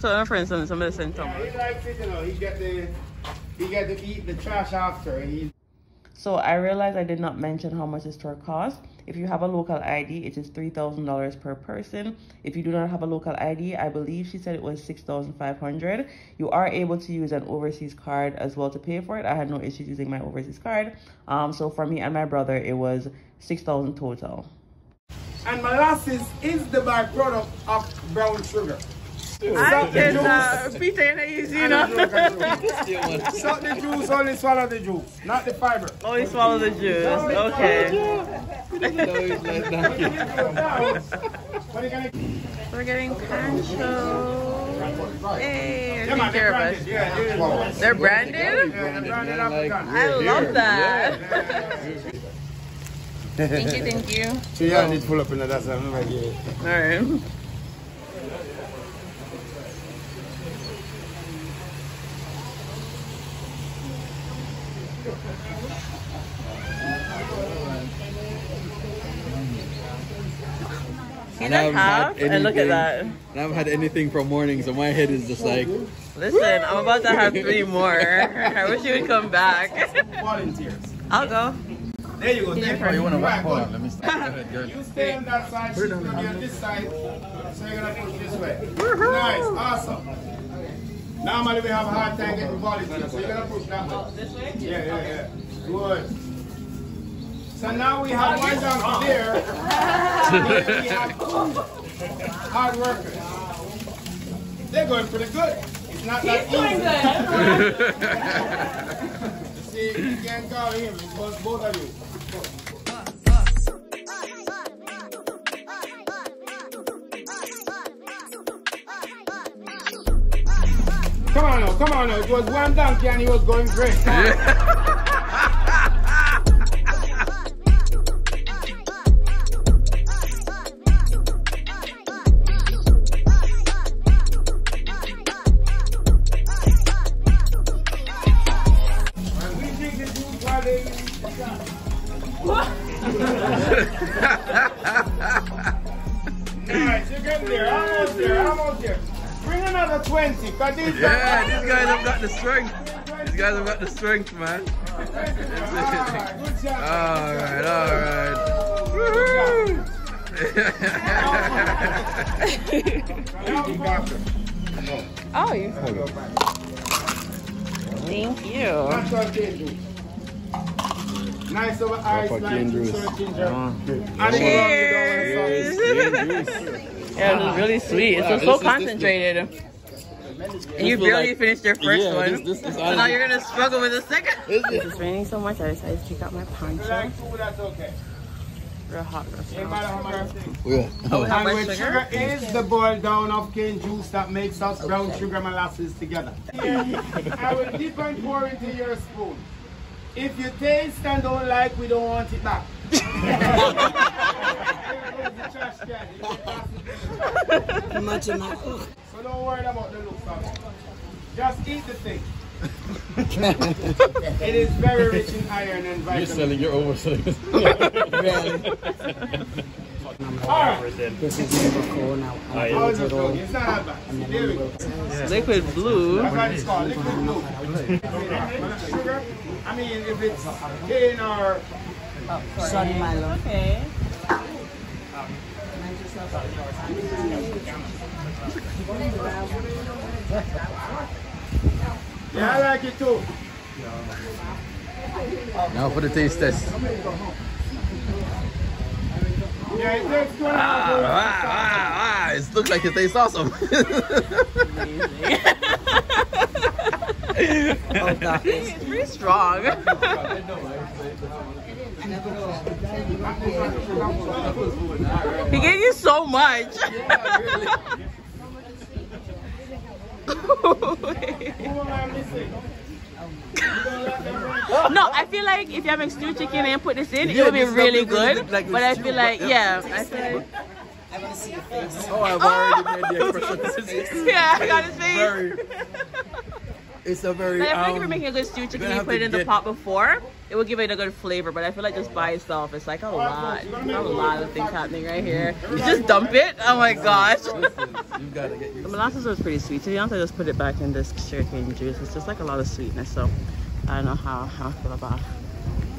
So my friend sent somebody sent Tom. Yeah, he likes it, you know. He got to eat the trash after. So I realized I did not mention how much this tour costs. If you have a local ID, it is $3,000 per person. If you do not have a local ID, I believe she said it was $6,500. You are able to use an overseas card as well to pay for it. I had no issues using my overseas card. So for me and my brother, it was $6,000 total. And molasses is the byproduct of brown sugar. I can Peter in the easy, you know. Suck the juice, only swallow the juice, not the fiber. Only swallow the juice, okay. We're getting pancho. Hey, take care of us. Yeah, they're branded? Yeah, branded African. I love that. Yeah. Thank you, thank you. So yeah, I need to pull up in that side. Alright. And I have, and look at that. I haven't had anything from morning, so my head is just like. Listen, I'm about to have 3 more. I wish you would come back. Volunteers. I'll go. There you go. There you want to back on. Let me start. You stay on that side. She's going to be on this side. So you're going to push this way. Nice. Awesome. Normally we have a hard time getting volunteers, so you're going to push that way. Oh, this way? Yeah, yeah, yeah. Good. So now we have one down there. Then we have hard workers. They're going pretty good. It's not that easy. See, you can't call him. It was both of you. Come on now, come on now. It was one donkey and he was going great. Nice, you're getting there, almost there, almost there. Bring another 20, cause these these guys have got the strength. These guys have got the strength, man. Alright. Oh, you. Thank you. Nice over ice, like ginger. Cheers! Yeah, it was really sweet. It was so concentrated. And you barely finished your first one. Now you're gonna struggle with the second. It's raining so much, I decided to take out my poncho. Real hot, real hot. And when sugar is the boil down of cane juice that makes us brown sugar molasses together. I will dip and pour into your spoon. If you taste and don't like, we don't want it back. So don't worry about the looks of it. Just eat the thing. It is very rich in iron and vitamins. You're selling your overselling. Alright. This is now. It's not bad. Liquid blue. That's what it's called. Liquid blue. Sugar. I mean, if it's cane or sun Milo. Okay. Yeah, I like it too. Now for the taste test. Yeah, it looks good. It looks like it tastes awesome. Oh, God. It's pretty strong. He gave you so much. Yeah, really. No, I feel like if you're having stewed chicken and put this in, yeah, it would be really good. Like but I feel like, yeah, I feel like. I want to see your face. Oh, I've already made the expression. Yeah, I got his face. It's a very. Like, I feel like if you're making a good stewed chicken, you put it in the pot before, it will give it a good flavor. But I feel like just by itself, it's like a lot of things happening right here. You just dump it. Oh my gosh. You gotta get your. The molasses was pretty sweet. So you don't have to just put it back in this sugarcane juice. It's just like a lot of sweetness. So I don't know how I feel about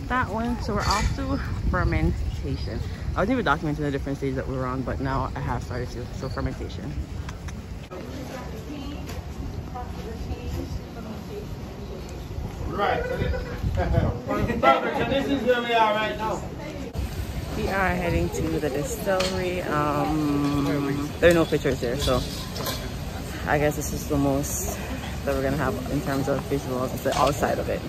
that one. So we're off to fermentation. I wasn't even documenting the different stages that we were on, but now I have started to. So fermentation. Right. So this is where we are right now. We are heading to the distillery. There are no pictures there, so I guess this is the most that we're gonna have in terms of visuals. It's the outside of it.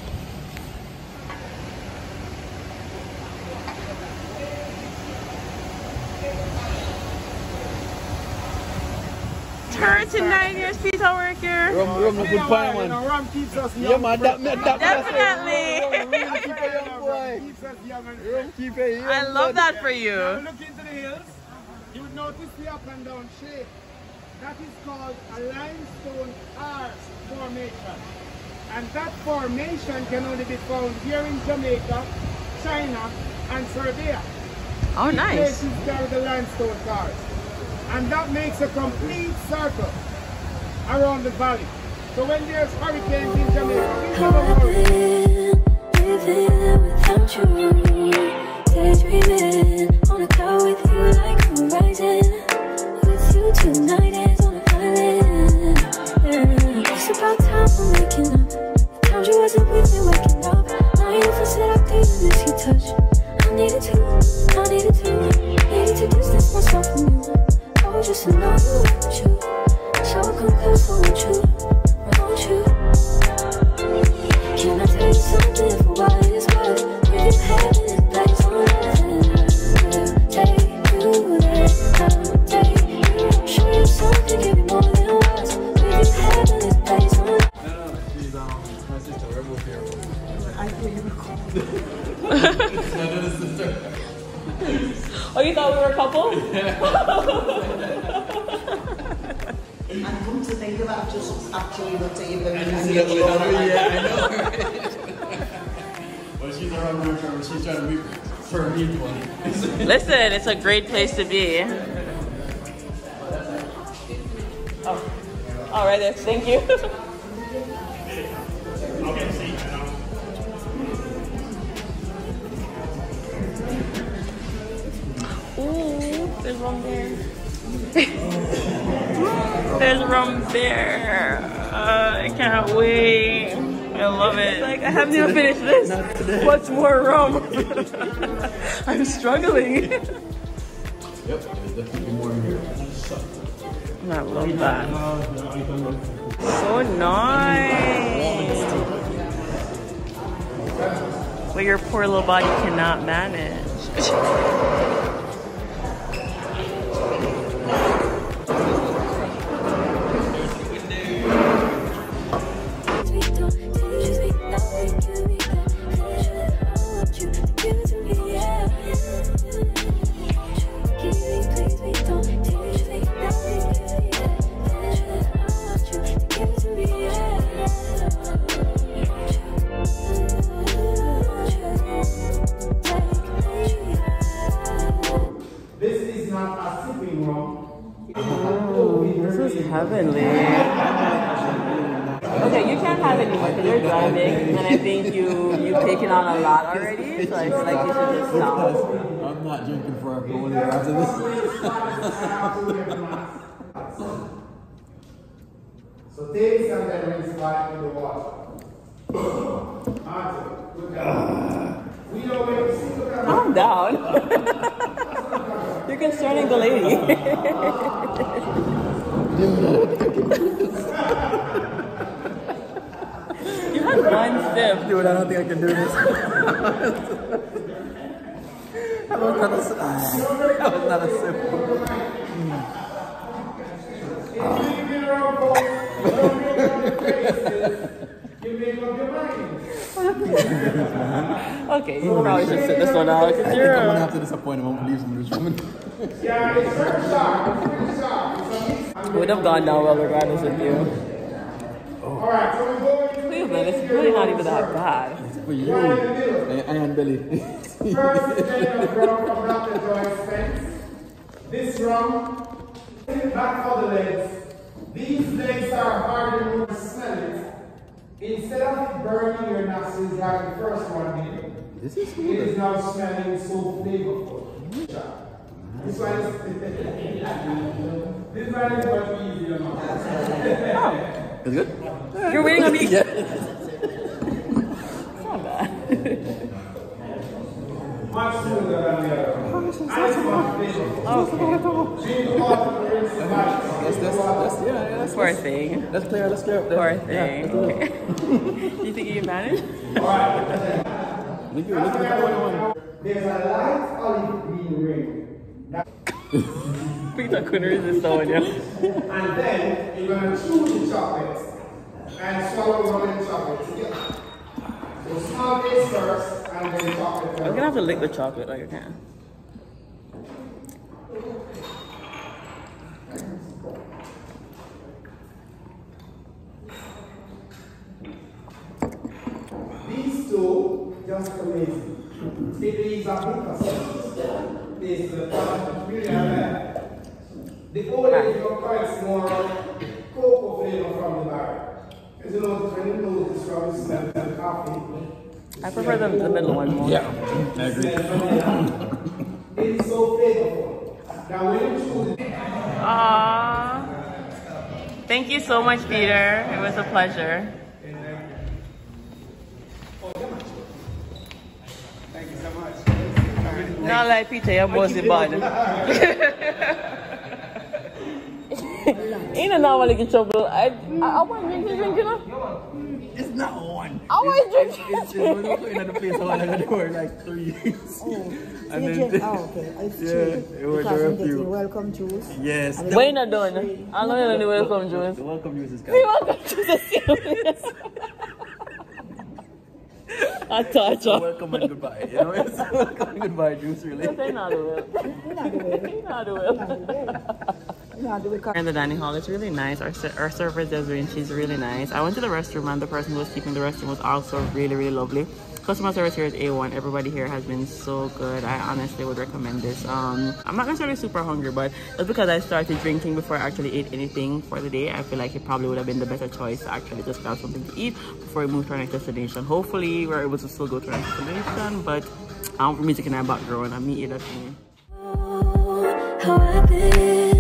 Turn to 9 years pizza worker. Rum no good pie, man. Rum keeps us young. Yeah, man, that definitely. Rum keeps us young. Rum keeps us young. I love that for you. Now look into the hills. You would notice the up and down shape. That is called a limestone arch formation. And that formation can only be found here in Jamaica, China, and Serbia. Oh, nice. These places carry the limestone cars. And that makes a complete circle around the valley. So when there's hurricanes in Jamaica, I needed to distance myself from you. Just to know you want you, so I come close, I want you. Can I tell you something for what it's worth? We're in heaven, place on earth. I'll take you there. Show you something, give me more than words. We're in heaven, place on earth. No, she's my sister, we're both here. I thought you were couple. Oh, you thought we were a couple? And come to think about just actually looked at you and you know, yeah, I know. Well, she's around my friend, she's trying to be for me. Listen, it's a great place to be. Oh, all right, then. Thank you. Okay, see. Ooh, there's one there. There's rum there. I can't wait. I love it. It's like, I haven't even finished this. What's more rum? I'm struggling. Yep, there's definitely more in here. I love that. So nice. But your poor little body cannot manage. Heavenly. Okay, you can't have any more because you're driving, and I think you've taken on a lot already. So I feel like you should just stop. I'm not drinking for everyone after this. So take some lemon squash in the water. Calm down. You're concerning the lady. You had one sip. Dude, I don't think I can do this. That was not a sip. That was not a sip. Okay, you probably should sit this one out. I think I'm gonna have to disappoint him. I won't believe in this woman. I would have gone down well regardless of you. Oh. Cleveland, it's really not even that bad. It's for you. I am Billy. This rum, back for the legs. These legs are harder to smell it. Instead of burning your nostrils like the first one did, this is it is now smelling so flavorful. This one is this one is much easier now. Is it good? You're waiting on me. Yeah. It's not bad. Much smoother than the other. That's worth. Let's clear. Let's clear. Worth. Do you think you can manage? There's a light olive green ring. Peter couldn't resist that one, yeah. And then you're going to chew the chocolate and swallow the lemon chocolate together. So smell this first and then chocolate. I'm going to have to lick the chocolate like I can. These two, just amazing. See, these are because this is really amazing. The old age of quite more cocoa flavor from the barrel. As you know, when you know this from smells like coffee. I prefer the middle one more. Yeah, I agree. It's so flavorful. Now when you choose it. Aww. Thank you so much, Peter. It was a pleasure. Thank you so much. Not like Peter, you're bossy bud. In an hour, like in trouble. I want to drink, you know? It's not one. I want to drink. It's really in another place. I want to do like 3 years. Oh, and then, oh, okay. It's yeah, it was a few. Welcome juice. Yes. We're not done. I know you're the welcome juice. The welcome juice is coming. The welcome juice is coming. I touch up. Welcome and goodbye. You know, it's welcome and goodbye juice, really. They're not the will. They're not the will. We're in the dining hall. It's really nice. Our server Desiree, and she's really nice. I went to the restroom and the person who was keeping the restroom was also really, really lovely. Customer service here is A1. Everybody here has been so good. I honestly would recommend this. I'm not necessarily super hungry, but it's because I started drinking before I actually ate anything for the day. I feel like it probably would have been the better choice to actually just grab something to eat before we move to our next destination. Hopefully, we're able to still go to our next destination, but for music and I'm back growing. I'm eating that thing. Oh, how I feel.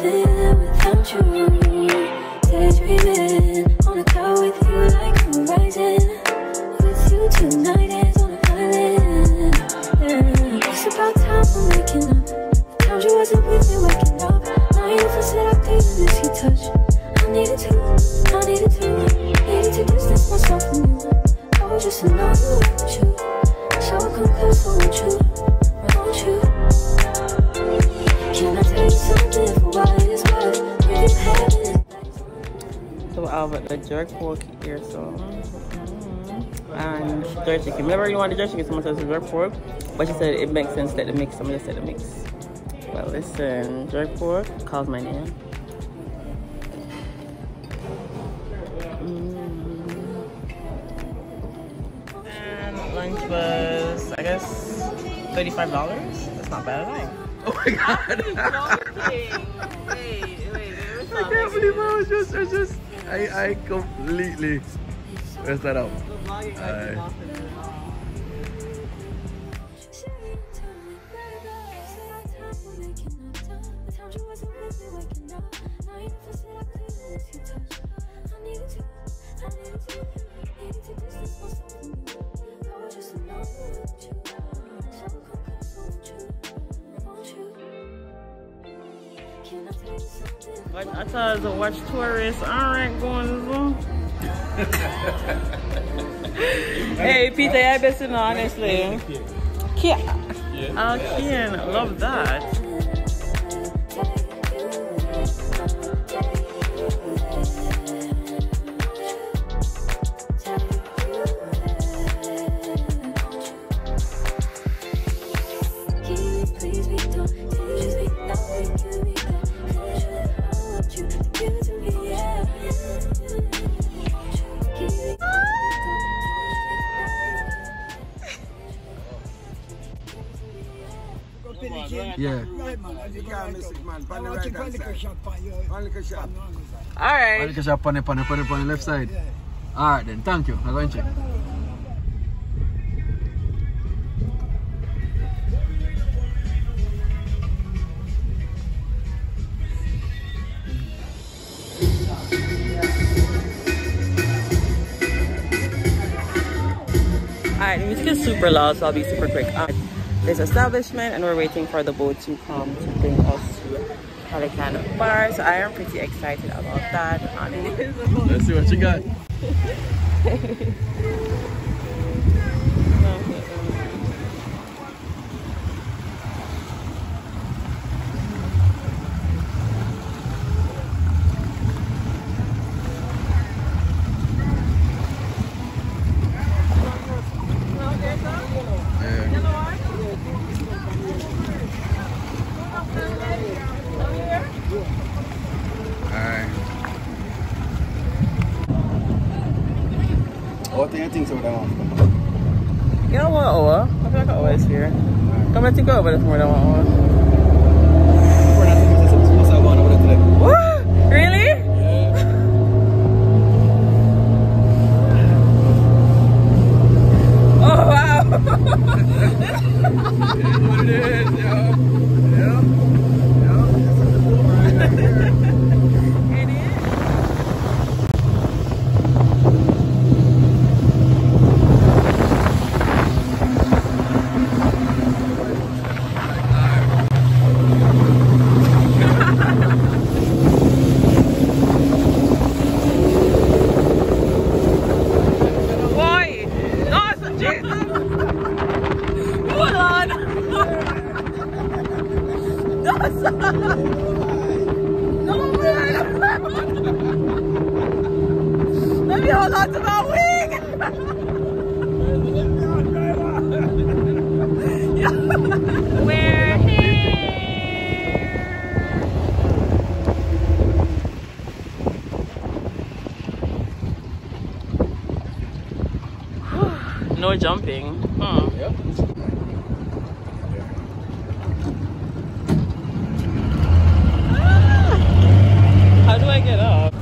Without you, daydreaming on a car with you like I'm rising. With you tonight is on an island. It's about time I'm waking up. Found you wasn't with me waking up. Now you first set up dating this heat touch. I needed to distance myself from you. I was just in love with you. So I come closer with you, without you. Can I tell you something? So I'll put the jerk pork here, so and jerk chicken. Remember you want the jerk chicken, someone says jerk pork, but she said it makes sense, let the mix, someone just said the mix. Well listen, jerk pork calls my name. And lunch was I guess $35. That's not bad at all. Oh my god. I can't believe I completely messed that up. But I thought I was a watch tourist. Alright, going to Zoom. Hey, Peter, I bet you know, honestly. Yeah. I can love that. Yeah. Alright. On the left side. Alright then, thank you. I'll go and check. Alright, the music is super loud, so I'll be super quick. There's an establishment and we're waiting for the boat to come to bring us to Pelican Bar. So I am pretty excited about that, honestly. Let's see what you got. What do you think about that one? You know what, Owa? I feel like Owa is here. Come and think over this more than one Owa. What? Really? Yeah. Oh, wow. What it is, yo. Yeah. No jumping. Huh. Yep. Ah! How do I get up?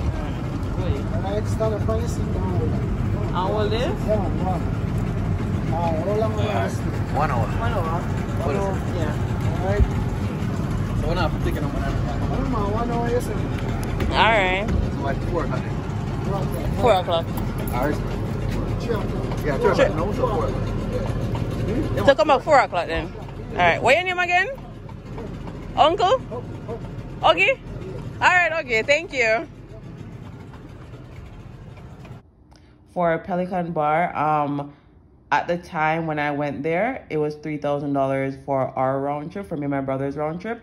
I will live? Yeah, 1 hour. 1 hour. 1 hour. Yeah. Alright. So we're not taking them 1 hour. 1 hour, yes. Alright. So like 4 o'clock. 4 o'clock. Alright. Yeah, sure. So come at 4 o'clock then. Alright, what's your name again? Uncle? Augie? Alright, Augie, thank you. For Pelican Bar, at the time when I went there, it was $3,000 for our round trip, for me and my brother's round trip.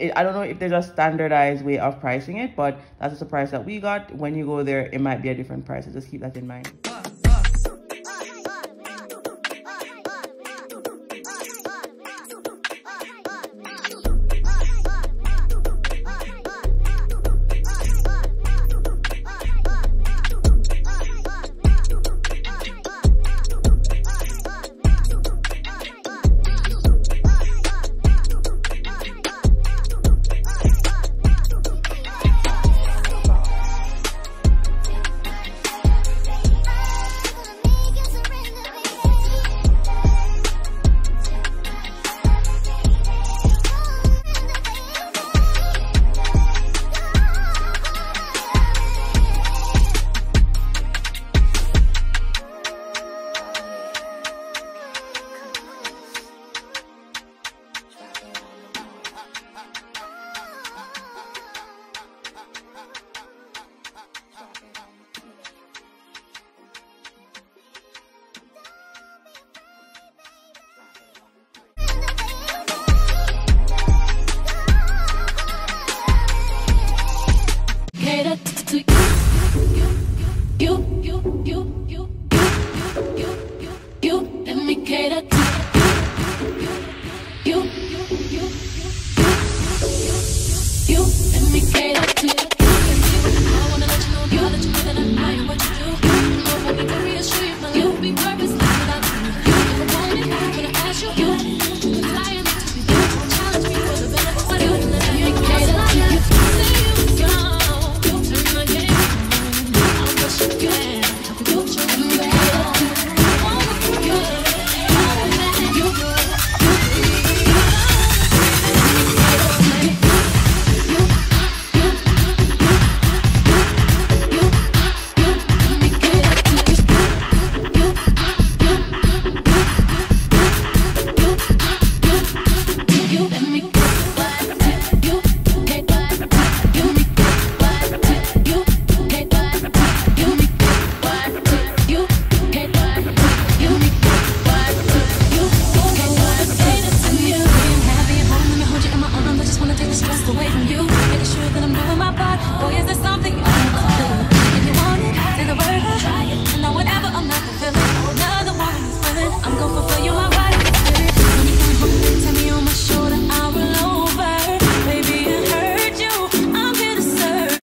I don't know if there's a standardized way of pricing it, but that's the price that we got. When you go there, it might be a different price, so just keep that in mind.